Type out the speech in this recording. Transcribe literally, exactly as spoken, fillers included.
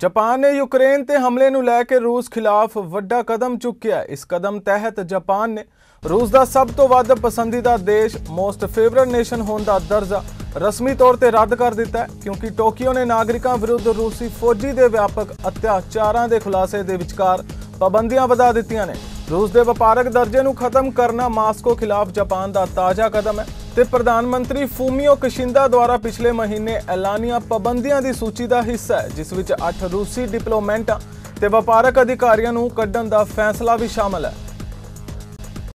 Japan ने Ukraine ते हमले नूं लै के रूस खिलाफ वड्डा कदम चुक्या। इस कदम तहत जापान ने रूस दा सब तो वध पसंदीदा देश मोस्ट फेवरेट नेशन होने दा दर्जा रस्मी तौर ते रद्द कर दिता है, क्योंकि टोक्यो ने नागरिकां विरुद्ध रूसी फौजी दे व्यापक अत्याचारां दे खुलासे दे विचकार पाबंदियां वधा दित्तियां ने। रूस दे व्यापारक दर्जे नूं खत्म करना मास्को खिलाफ जापान दा ताज़ा कदम है ते प्रधानमंत्री फूमियो किशिदा द्वारा पिछले महीने ऐलानिया पाबंदियां दी सूची दा हिस्सा है, जिस विच अठ रूसी डिप्लोमैंटां ते व्यापारक अधिकारियों नूं कड्ढण दा फैसला भी शामिल है।